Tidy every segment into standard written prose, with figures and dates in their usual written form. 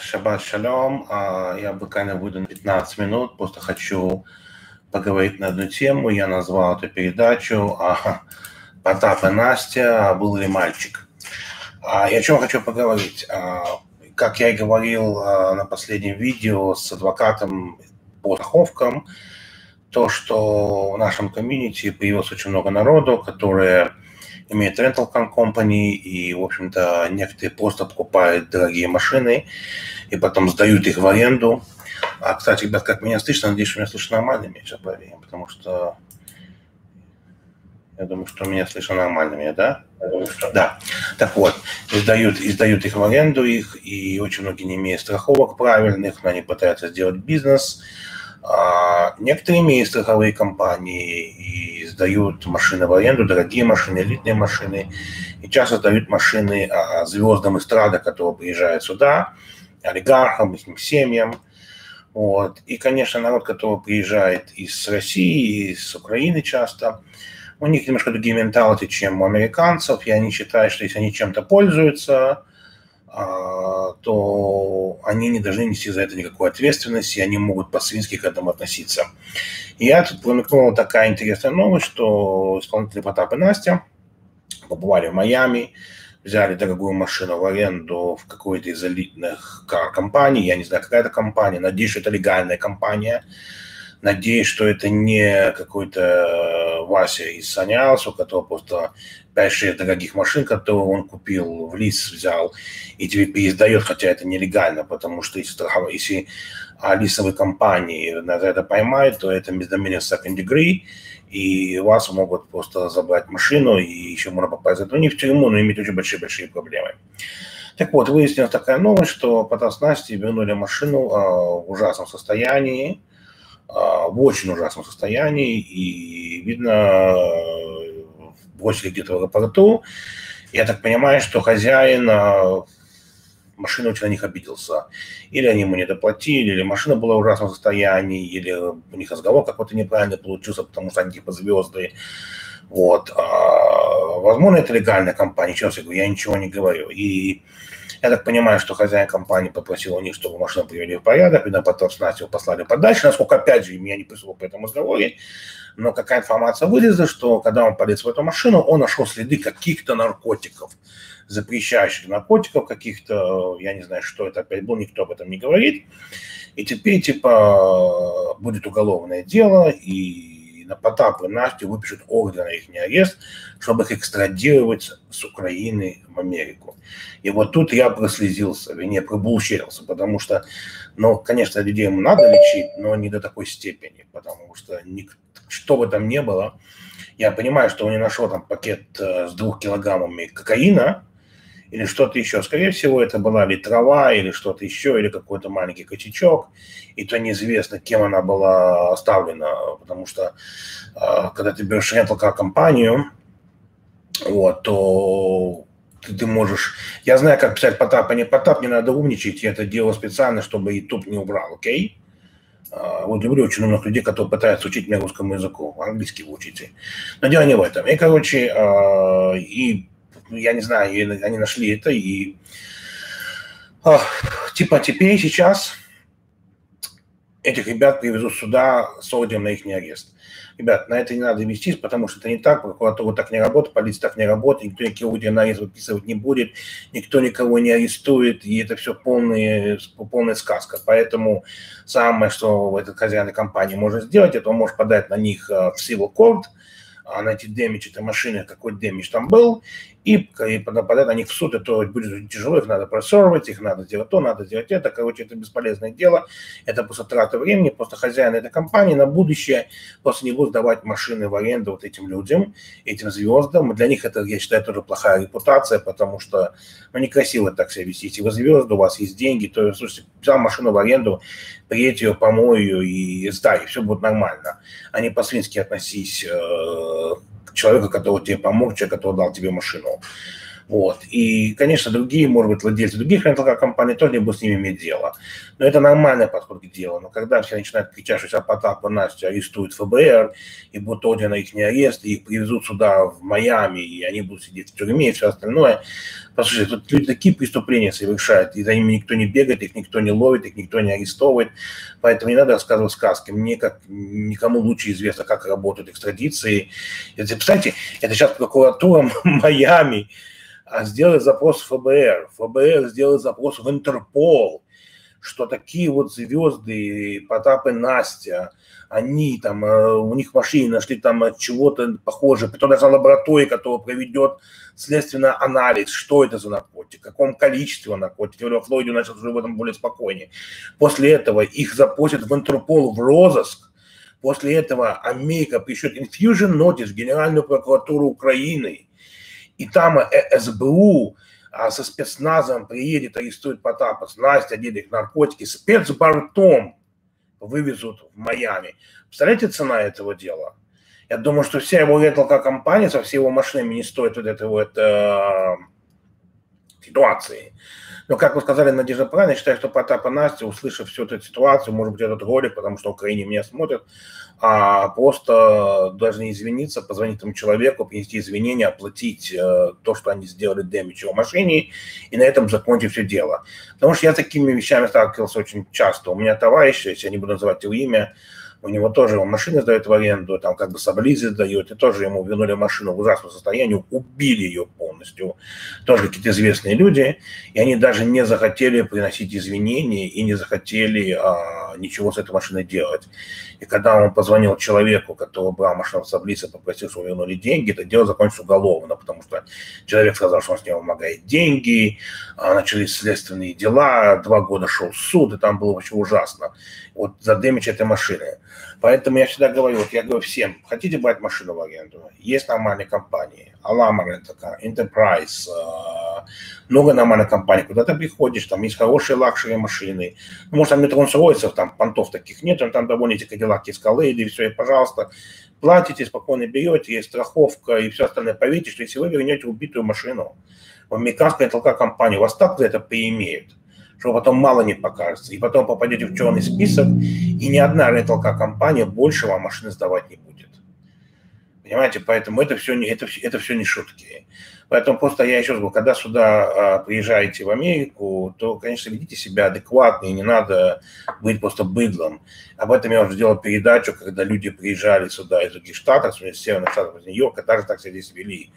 Шаббат шалом. Я буквально буду на 15 минут. Просто хочу поговорить на одну тему. Я назвал эту передачу «Потап и Настя. Был ли мальчик?». Я о чем хочу поговорить. Как я и говорил на последнем видео с адвокатом по страховкам, то, что в нашем комьюнити появилось очень много народу, которые имеют rental company, и, в общем-то, некоторые просто покупают дорогие машины и потом сдают их в аренду. Кстати, ребят, как меня слышно, надеюсь, что меня слышно нормально, сейчас проверим, потому что я думаю, что меня слышно нормально, да? Да. Так вот, издают их в аренду, их, и очень многие не имеют страховок правильных, но они пытаются сделать бизнес. Некоторые имеют страховые компании и сдают машины в аренду, дорогие машины, элитные машины. И часто сдают машины звездам эстрады, которые приезжают сюда, олигархам, их семьям. Вот. И, конечно, народ, который приезжает из России, из Украины часто, у них немножко другие менталити, чем у американцев. И они считают, что если они чем-то пользуются, то они не должны нести за это никакой ответственности, и они могут по-свински к этому относиться. И я тут промелькнула такая интересная новость, что исполнители Потап и Настя побывали в Майами, взяли дорогую машину в аренду в какой-то из элитных компаний, я не знаю, какая это компания, надеюсь, что это легальная компания, надеюсь, что это не какой-то Вася из Саниалсу, у которого просто 5-6 дорогих машин, которые он купил, в лиз взял и теперь переиздает, хотя это нелегально, потому что если лизовые компании за это поймают, то это misdemeanor second degree, и вас могут просто забрать машину, и еще можно попасть не в тюрьму, но иметь очень большие проблемы. Так вот, выяснилась такая новость, что Потап с Настей вернули машину в ужасном состоянии, в очень ужасном состоянии, и видно, бросили где-то в аэропорту. Я так понимаю, что хозяин машины очень на них обиделся. Или они ему не доплатили, или машина была в ужасном состоянии, или у них разговор какой-то неправильный получился, потому что они типа звезды. Вот. Возможно, это легальная компания, сейчас я говорю, я ничего не говорю. И я так понимаю, что хозяин компании попросил у них, чтобы машину привели в порядок, и потом с Настей его послали подальше, насколько, опять же, меня не присутствовал по этому разговоре, но какая информация вылезла, что когда он полез в эту машину, он нашел следы каких-то наркотиков, запрещающих наркотиков каких-то, я не знаю, что это опять было, никто об этом не говорит, и теперь, типа, будет уголовное дело, и на Потапа и Настю выпишут ордер на их арест, чтобы их экстрадировать с Украины в Америку. И вот тут я прослезился, вернее, пробулщерился, потому что, ну, конечно, людей ему надо лечить, но не до такой степени, потому что никто, что бы там ни было, я понимаю, что он не нашел там пакет с 2 килограммами кокаина или что-то еще. Скорее всего, это была ли трава или что-то еще, или какой-то маленький косячок. И то неизвестно, кем она была оставлена, потому что когда ты берешь рентал-кар-компанию, вот, то ты можешь... Я знаю, как писать Потап, а не Потап, не надо умничать, я это делал специально, чтобы YouTube не убрал, окей? Вот люблю очень много людей, которые пытаются учить меня русскому языку, английский вы учите. Но дело не в этом. И, короче, и я не знаю, они нашли это, и типа теперь сейчас этих ребят привезут сюда с ордером на их арест. Ребят, на это не надо вестись, потому что это не так, прокуратура так не работает, полиция так не работает, никто никакие ордеры на арест выписывать не будет, никто никого не арестует, и это все полная сказка. Поэтому самое, что этот хозяин компании может сделать, это он может подать на них в civil court, найти дэмидж этой машины, какой дэмидж там был, и подать на них в суд, это будет тяжело, их надо просорвать, их надо сделать то, надо сделать это, короче, это бесполезное дело, это просто трата времени, просто хозяин этой компании на будущее после него сдавать машины в аренду вот этим людям, этим звездам, для них это, я считаю, тоже плохая репутация, потому что, ну, некрасиво так себя вести, если вы звезды, у вас есть деньги, то, слушайте, взял машину в аренду, приедь ее, помой ее и сдай, и все будет нормально, а не по-свински относись к человеку, который тебе помог, человек, который дал тебе машину. Вот. И, конечно, другие, может быть, владельцы других компаний тоже не будут с ними иметь дело. Но это нормальный подход к делу. Но когда все начинают кричать, что Потапа и Настю арестуют ФБР, и будут ордер на их арест, и их привезут сюда, в Майами, и они будут сидеть в тюрьме и все остальное. Послушайте, тут люди такие преступления совершают, и за ними никто не бегает, их никто не ловит, их никто не арестовывает. Поэтому не надо рассказывать сказки. Мне, как никому лучше известно, как работают экстрадиции. Это, кстати, это сейчас прокуратура Майами сделает запрос в ФБР, ФБР сделает запрос в Интерпол, что такие вот звезды Потап и Настя, они там, у них в машине нашли там чего-то похожее, потом даже лаборатория, которая проведет следственный анализ, что это за наркотик, в каком количестве наркотик. Во Флориде начал уже в этом более спокойнее. После этого их запустят в Интерпол в розыск. После этого Америка пишет Infusion Notice в Генеральную прокуратуру Украины. И там СБУ со спецназом приедет, арестует Потапа, Настя, денег, наркотики, спецбортом вывезут в Майами. Представляете, цена этого дела? Я думаю, что вся его рентал-компания со всей его машинами не стоит вот этой вот ситуации. Но, как вы сказали, Надежда правильно, я считаю, что Потап и Настя, услышав всю эту ситуацию, может быть, этот ролик, потому что в Украине меня смотрят, просто должны извиниться, позвонить этому человеку, принести извинения, оплатить то, что они сделали дэмидж его машине, и на этом закончить все дело. Потому что я с такими вещами сталкивался очень часто. У меня товарищ, если я не буду называть его имя, у него тоже машины сдают в аренду, там как бы саблизи сдают, и тоже ему вернули машину в ужасном состоянии, убили ее полностью. Тоже какие-то известные люди, и они даже не захотели приносить извинения и не захотели ничего с этой машиной делать. И когда он позвонил человеку, который брал машину в саблизи, попросил, чтобы вернули деньги, это дело закончилось уголовно, потому что человек сказал, что он с него вымогает деньги, начались следственные дела, 2 года шел суд, и там было вообще ужасно. Вот за дэмидж этой машины. Поэтому я всегда говорю, вот я говорю всем, хотите брать машину в аренду, есть нормальные компании, Alamo, Enterprise, много нормальных компаний, куда ты приходишь, там есть хорошие лакшери машины, ну, может там Rolls-Royce, там понтов таких нет, там довольно эти кадиллаки, Escalade, и все, и пожалуйста, платите, спокойно берете, есть страховка и все остальное, поверьте, что если вы вернете убитую машину в американскую компанию, вас так за это поимеют, что потом мало не покажется, и потом попадете в черный список, и ни одна рентал-компания больше вам машины сдавать не будет. Понимаете, поэтому это все не шутки. Поэтому просто я еще раз говорю, когда сюда приезжаете в Америку, то, конечно, ведите себя адекватно, и не надо быть просто быдлом. Об этом я уже сделал передачу, когда люди приезжали сюда из других штатов, из северных штатов, из Нью-Йорка, даже так себя здесь вели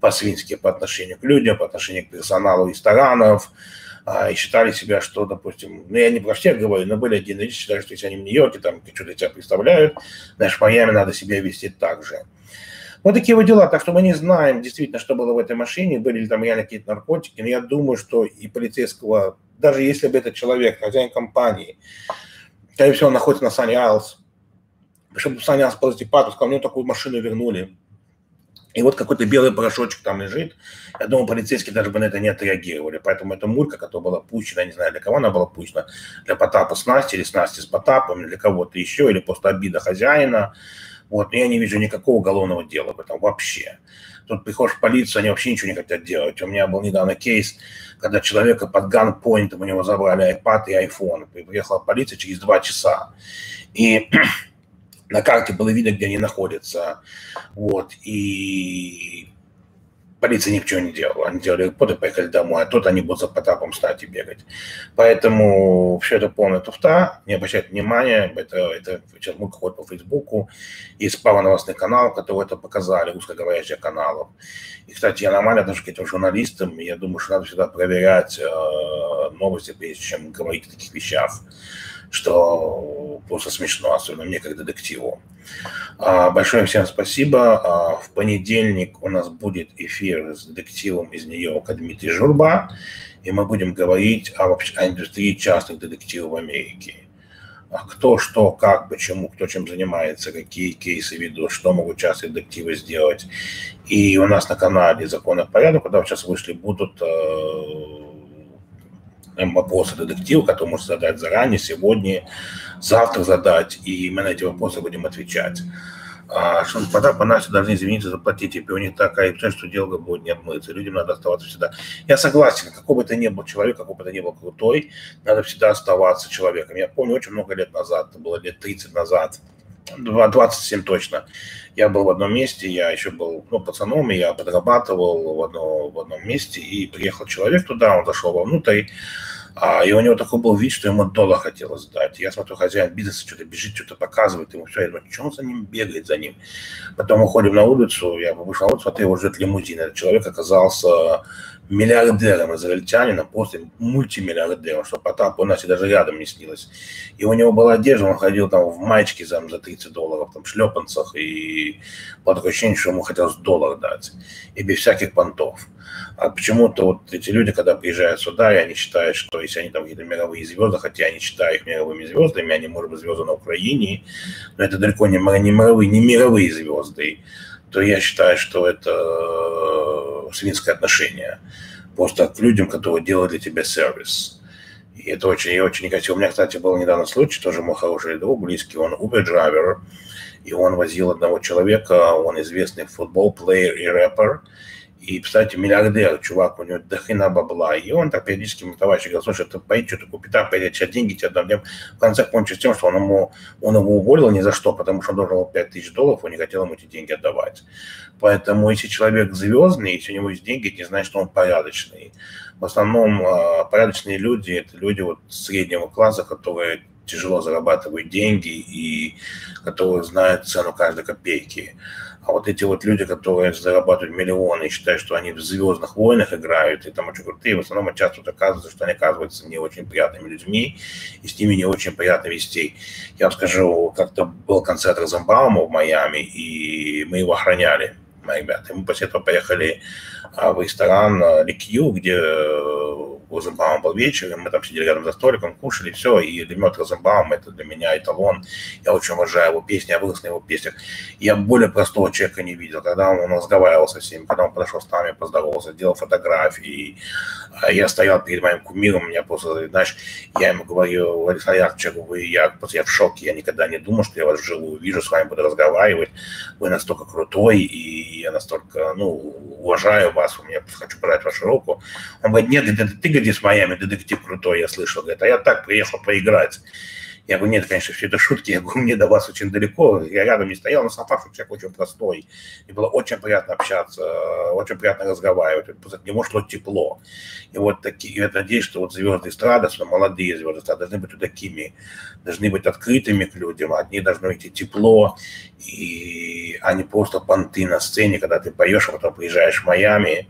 по-свински по отношению к людям, по отношению к персоналу ресторанов, и считали себя, что, допустим, ну, я не про всех говорю, но были отдельные люди, считали, что если они в Нью-Йорке, там, что-то тебя представляют, значит, в Майами надо себя вести так же. Вот такие вот дела, так что мы не знаем действительно, что было в этой машине, были ли там реально какие-то наркотики, но я думаю, что и полицейского, даже если бы этот человек, хозяин компании, скорее всего, он находится на Сан-Ялс, чтобы Сан-Ялс положить патус, ко мне такую машину вернули, и вот какой-то белый порошочек там лежит. Я думаю, полицейские даже бы на это не отреагировали. Поэтому эта мулька, которая была пущена, я не знаю, для кого она была пущена, для Потапа с Настей или с Настей с Потапом, для кого-то еще, или просто обида хозяина. Вот. Но я не вижу никакого уголовного дела в этом вообще. Тут приходишь в полицию, они вообще ничего не хотят делать. У меня был недавно кейс, когда человека под ганпоинтом у него забрали iPad и iPhone. И приехала полиция через 2 часа. И... на карте было видно, где они находятся, вот, и полиция ничего не делала. Они делали репорты, поехали домой, а тут они будут за Потапом стать и бегать. Поэтому все это полная туфта, не обращайте внимания, это сейчас мулька ходит по Фейсбуку, есть пару новостных каналов, которые это показали, русскоговорящих каналов. И, кстати, я нормально отношусь к этим журналистам, я думаю, что надо всегда проверять новости, прежде чем говорить о таких вещах, что просто смешно, особенно мне как детективу. Большое всем спасибо. В понедельник у нас будет эфир с детективом из Нью-Йорка Дмитрий Журба, и мы будем говорить о индустрии частных детективов в Америке. Кто, что, как, почему, кто чем занимается, какие кейсы ведут, что могут частные детективы сделать. И у нас на канале «Закон и порядок», куда сейчас вышли, будут... вопросы детектива, которые можно задать заранее, сегодня, завтра задать, и мы на эти вопросы будем отвечать. что Потап и Настя должны извиниться, заплатить, и у них такая цель, что дело будет не отмыться. Людям надо оставаться всегда. Я согласен, какой бы ты ни был человек, какой бы ты ни был крутой, надо всегда оставаться человеком. Я помню очень много лет назад, это было лет 30 назад, 27 точно, я был в одном месте, я еще был пацаном, и я подрабатывал в одном месте, и приехал человек туда, он зашел вовнутрь, и у него такой был вид, что ему доллар хотелось сдать. Я смотрю, хозяин бизнеса что-то бежит, что-то показывает ему все. Я думаю, что он за ним бегает, за ним. Потом уходим на улицу, я вышел на улицу, смотрю, его ждет лимузин. Этот человек оказался миллиардером, израильтянином, после мультимиллиардером, что Потапу у нас и даже рядом не снилось. И у него была одежда, он ходил там в маечке за $30, там шлепанцах, и было такое ощущение, что ему хотелось доллар дать, и без всяких понтов. А почему-то вот эти люди, когда приезжают сюда, и они считают, что если они там какие-то мировые звезды, хотя я не считаю их мировыми звездами, они, может быть, звезды на Украине, но это далеко не мировые звезды, то я считаю, что это свинское отношение просто к людям, которые делают для тебя сервис. И это очень негативно. У меня, кстати, был недавно случай, тоже мой хороший друг, близкий, он Uber-драйвер, и он возил одного человека, он известный футбол-плеер и рэпер, и, кстати, миллиардер, чувак, у него дохрена бабла, и он так периодически ему товарищ говорит: слушай, ты поедешь, что-то купи, там, поедешь, сейчас деньги тебе отдам. В конце кончилось тем, что он его уволил ни за что, потому что он должен был $5000, он не хотел ему эти деньги отдавать. Поэтому, если человек звездный, если у него есть деньги, это не значит, что он порядочный. В основном порядочные люди – это люди вот среднего класса, которые тяжело зарабатывают деньги и которые знают цену каждой копейки. А вот эти вот люди, которые зарабатывают миллионы и считают, что они в «Звездных войнах» играют, и там очень крутые, в основном часто оказывается, что они оказываются не очень приятными людьми, и с ними не очень приятно вести. Я вам скажу, как-то был концерт Розенбаума в Майами, и мы его охраняли, мои ребята. И мы после этого поехали в ресторан «Ликью», где Розенбаум был вечером, мы там сидели рядом за столиком, кушали, все, и Лемет Розенбаум – это для меня эталон. Я очень уважаю его песни, я вырос на его песнях. Я более простого человека не видел, когда он разговаривал со всеми, когда он подошел с нами, поздоровался, делал фотографии. Я стоял перед моим кумиром, меня просто, знаешь, я ему говорю: Александр Яковлевич, я в шоке, я никогда не думал, что я вас вживую вижу, с вами буду разговаривать, вы настолько крутой, и я настолько, уважаю вас, я хочу брать вашу руку. Он говорит: нет, ты, говорит, с Майами, детектив крутой, я слышал, говорит, а я так приехал поиграть. Я говорю: нет, конечно, все это шутки, я говорю, мне до вас очень далеко, я рядом не стоял, но сам факт, что человек очень простой, и было очень приятно общаться, очень приятно разговаривать, просто от него шло тепло. И вот такие, я надеюсь, что вот звезды эстрады, молодые звезды эстрады должны быть вот такими, должны быть открытыми к людям, от них должно идти тепло, и, а не просто понты на сцене, когда ты поешь, а потом приезжаешь в Майами,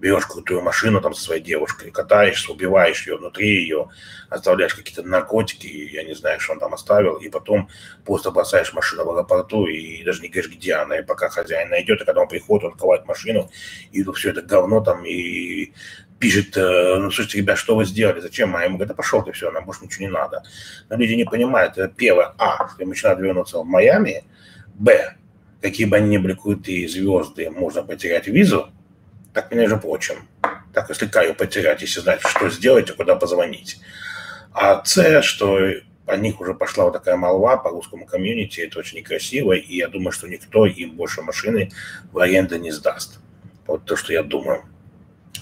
берешь крутую машину там со своей девушкой, катаешься, убиваешь ее, внутри ее оставляешь какие-то наркотики, я не знаю, что он там оставил, и потом просто бросаешь машину в аэропорту и даже не говоришь, где она, и пока хозяин найдет, и когда он приходит, он открывает машину, и тут все это говно там, и пишет: слушайте, ребят, что вы сделали, зачем? А ему говорят: да пошел ты, все, нам больше ничего не надо. Но люди не понимают, первое, что начинают вернуться в Майами, б, какие бы они ни были крутые звезды, можно потерять визу, так, между прочим, так и слегка ее потерять, если знать, что сделать и куда позвонить. А С, что о них уже пошла вот такая молва по русскому комьюнити, это очень некрасиво, и я думаю, что никто им больше машины в аренду не сдаст. Вот то, что я думаю.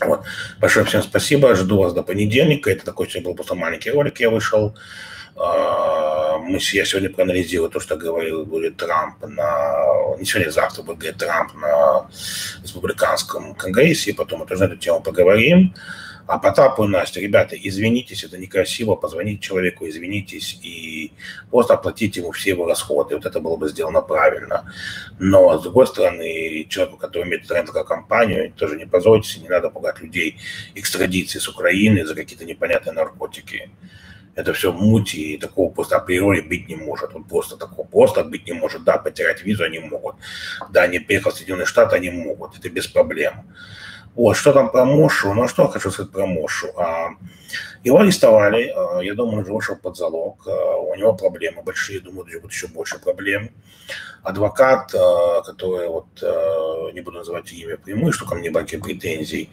Вот. Большое всем спасибо, жду вас до понедельника. Это такой сегодня был просто маленький ролик, я вышел. Я сегодня проанализирую то, что говорил Трамп не сегодня, а завтра будет говорить Трамп на республиканском конгрессе, и потом мы тоже на эту тему поговорим. А Потапу и Насте, ребята, извинитесь, это некрасиво, позвоните человеку, извинитесь и просто оплатите ему все его расходы, вот это было бы сделано правильно. Но, с другой стороны, человеку, который имеет трендовую компанию, тоже не позорьтесь, не надо пугать людей экстрадицией с Украины за какие-то непонятные наркотики. Это все муть, и такого просто априори быть не может. Он просто такого просто быть не может. Да, потерять визу они могут. Да, не приехал в Соединенные Штаты, они могут. Это без проблем. Вот, что там про Мошу? Ну, что я хочу сказать про Мошу. Его арестовали. Я думаю, он уже вышел под залог. У него проблемы большие. Думаю, будет еще больше проблем. Адвокат, который, не буду называть имя прямую, что ко мне баки претензий,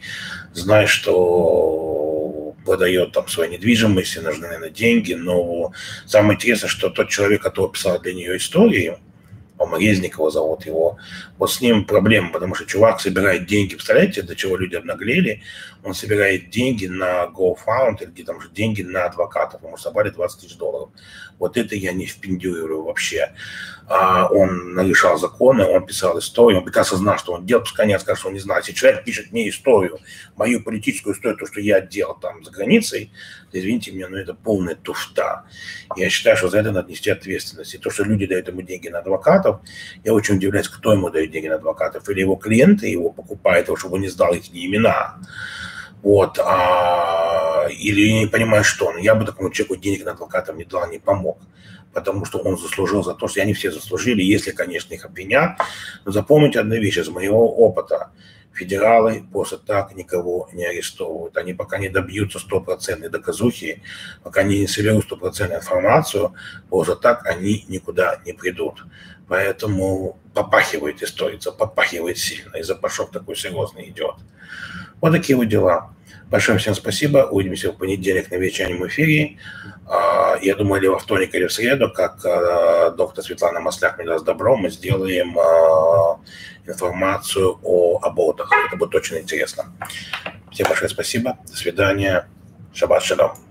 знает, что продает там свою недвижимость, и нужны, наверное, деньги, но самое интересное, что тот человек, который писал для нее историю, по-моему, Резникова зовут его. Вот с ним проблема, потому что чувак собирает деньги, представляете, до чего люди обнаглели. Он собирает деньги на GoFound, или там же деньги на адвокатов, ему собрали $20 000. Вот это я не впендюрю вообще. Он нарушал законы, он писал историю, он прекрасно знал, что он делал, пускай не скажет, что он не знал. Если человек пишет мне историю, мою политическую историю, то, что я делал там за границей, то, извините меня, но это полная туфта. Я считаю, что за это надо нести ответственность. И то, что люди дают ему деньги на адвокатов, я очень удивляюсь, кто ему дает деньги на адвокатов. Или его клиенты его покупают, чтобы он не сдал их имена. Вот, или не понимаю, что он. Я бы такому человеку денег на адвокатов не дал, не помог, потому что он заслужил за то, что они все заслужили, если, конечно, их обвинят. Но запомните одну вещь из моего опыта. Федералы просто так никого не арестовывают. Они пока не добьются стопроцентной доказухи, пока не соберут стопроцентную информацию, просто так они никуда не придут. Поэтому попахивает история, попахивает сильно. И запашок такой серьезный идет. Вот такие вот дела. Большое всем спасибо. Увидимся в понедельник на вечернем эфире. Я думаю, или во вторник, или в среду, как доктор Светлана Масляк мне даст добро, мы сделаем информацию о абортах. Это будет очень интересно. Всем большое спасибо. До свидания. Шаббат шалом.